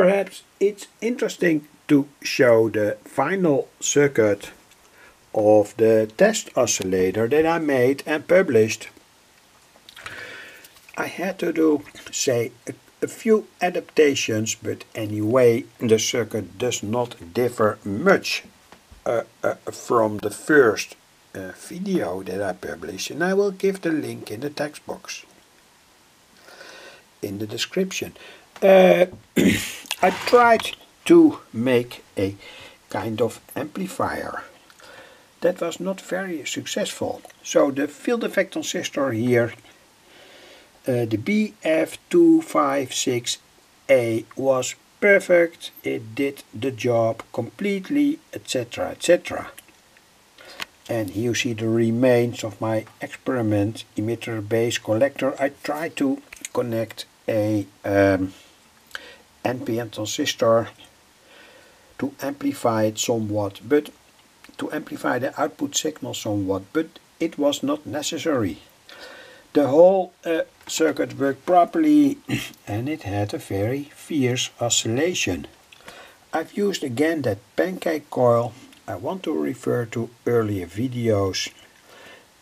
Perhaps it's interesting to show the final circuit of the test oscillator that I made and published. I had to do, say, a few adaptations, but anyway, the circuit does not differ much from the first video that I published, and I will give the link in the text box in the description. I tried to make a kind of amplifier. That was not very successful. So the field effect transistor here, the BF256A, was perfect. It did the job completely, etc, etc. And here you see the remains of my experiment, emitter, base, collector. I tried to connect a NPN transistor to amplify it somewhat, but to amplify the output signal somewhat, but it was not necessary. The whole circuit worked properly and it had a very fierce oscillation. I've used again that pancake coil. I want to refer to earlier videos.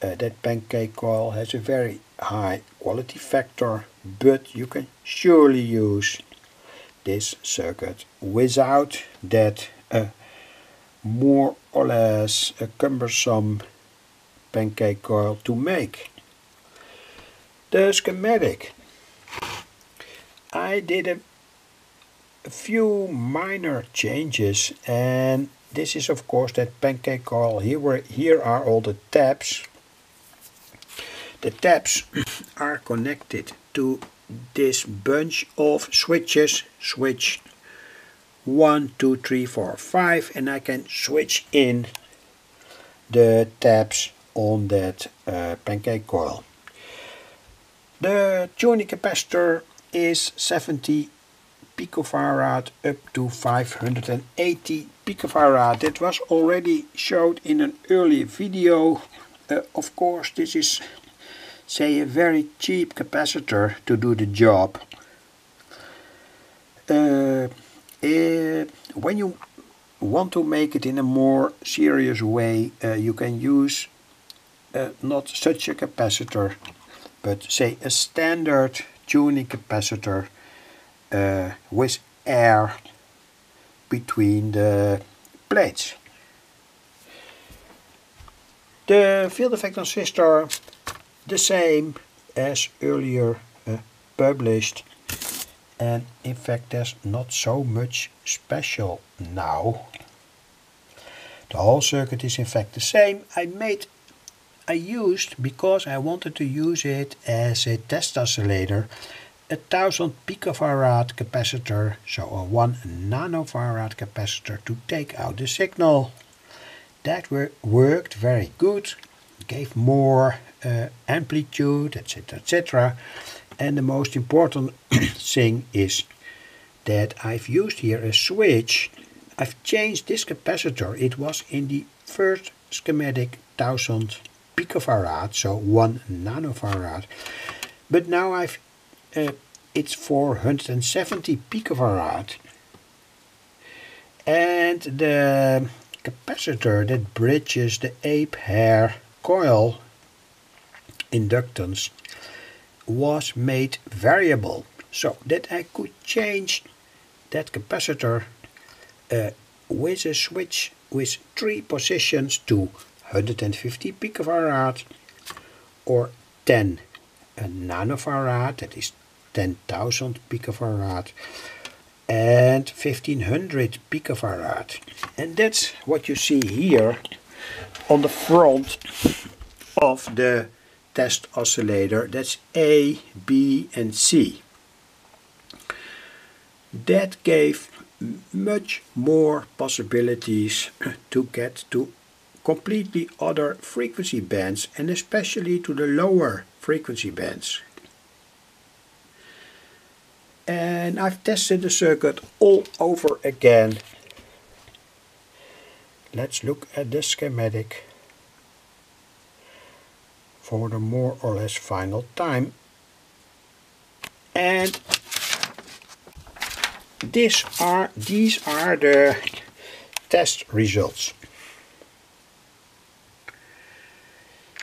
That pancake coil has a very high quality factor, but you can surely use this circuit without that more or less a cumbersome pancake coil to make. The schematic. I did a few minor changes, and this is of course that pancake coil. Here are all the tabs. The tabs are connected to this bunch of switches. Switch 1, 2, 3, 4, 5, and I can switch in the tabs on that pancake coil. The tuning capacitor is 70 picofarad up to 580 picofarad. That was already showed in an earlier video. Of course, this is, say, a very cheap capacitor to do the job. When you want to make it in a more serious way, you can use not such a capacitor, but say a standard tuning capacitor with air between the plates. The field effect transistor, the same as earlier published, and in fact there's not so much special now. The whole circuit is in fact the same. I used, because I wanted to use it as a test oscillator, a 1000 picofarad capacitor, so a 1 nanofarad capacitor, to take out the signal. That worked very good, gave more amplitude, etc, etc. And the most important thing is that I've used here a switch. I've changed this capacitor. It was in the first schematic 1000 picofarad, so 1 nanofarad. But now I've it's 470 picofarad. And the capacitor that bridges the ape hair coil inductance was made variable, so that I could change that capacitor with a switch with 3 positions to 150 picofarad or 10 nanofarad, that is 10,000 picofarad, and 1500 picofarad. And that's what you see here on the front of the test oscillator. That's A, B and C. That gave much more possibilities to get to completely other frequency bands, and especially to the lower frequency bands. And I've tested the circuit all over again. Let's look at the schematic for the more or less final time. And these are the test results.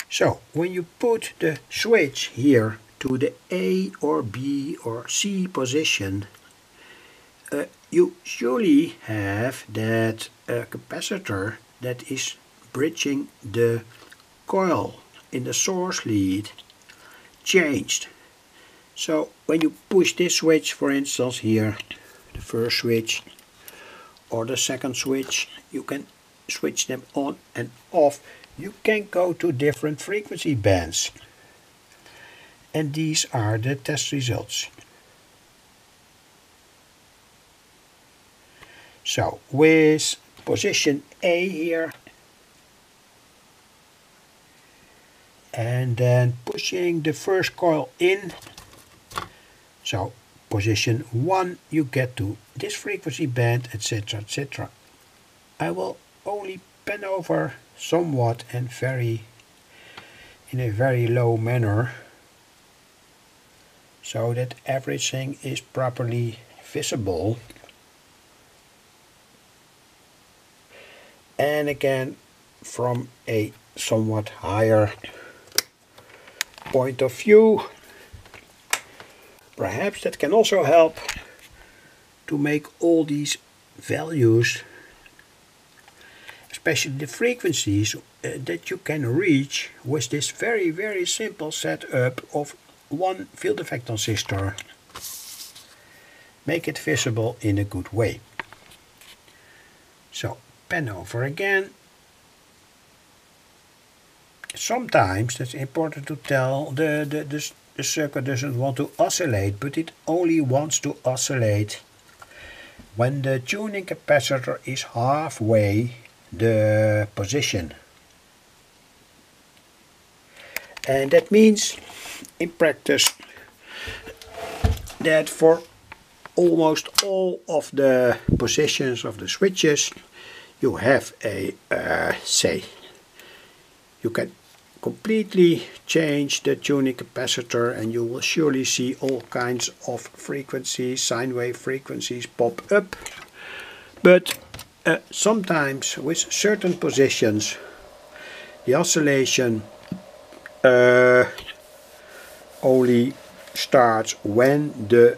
So when you put the switch here to the A or B or C position, you surely have that capacitor that is bridging the coil in the source lead changed. So when you push this switch, for instance here, the first switch or the second switch, you can switch them on and off. You can go to different frequency bands. And these are the test results. So with position A here, and then pushing the first coil in, so position 1, you get to this frequency band, etc, etc. I will only pen over somewhat and in a very low manner, so that everything is properly visible. And again, from a somewhat higher point of view, perhaps that can also help to make all these values, especially the frequencies that you can reach with this very simple setup of one field effect transistor, make it visible in a good way. So pen over again. Sometimes, that's important to tell, the circuit doesn't want to oscillate, but it only wants to oscillate when the tuning capacitor is halfway the position. And that means, in practice, that for almost all of the positions of the switches, you have a, say, you can completely change the tuning capacitor and you will surely see all kinds of frequencies, sine wave frequencies pop up. But sometimes with certain positions the oscillation only starts when the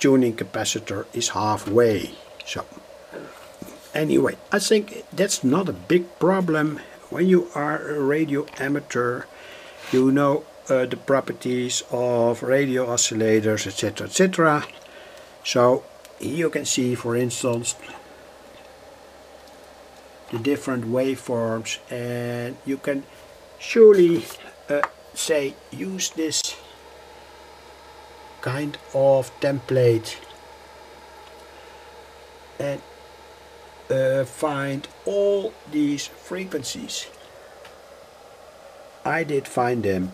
tuning capacitor is halfway. So anyway, I think that's not a big problem. When you are a radio amateur, you know the properties of radio oscillators, etc, etc. So you can see, for instance, the different waveforms, and you can surely say use this kind of template and find all these frequencies. I did find them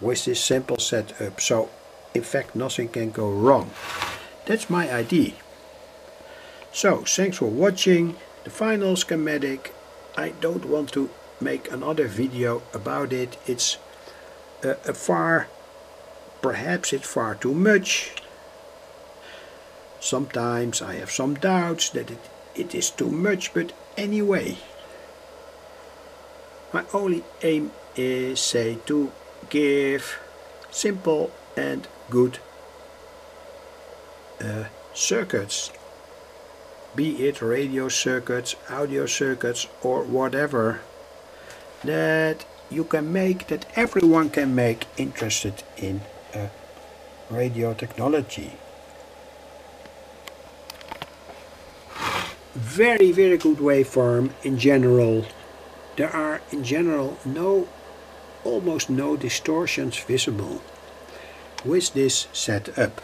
with this simple setup, so in fact nothing can go wrong. That's my idea. So thanks for watching the final schematic. I don't want to make another video about it. It's perhaps it's far too much. Sometimes I have some doubts that it is too much, but anyway, my only aim is, say, to give simple and good circuits, be it radio circuits, audio circuits or whatever, that you can make, that everyone can make interested in radio technology. Very good waveform in general. There are in general almost no distortions visible with this setup.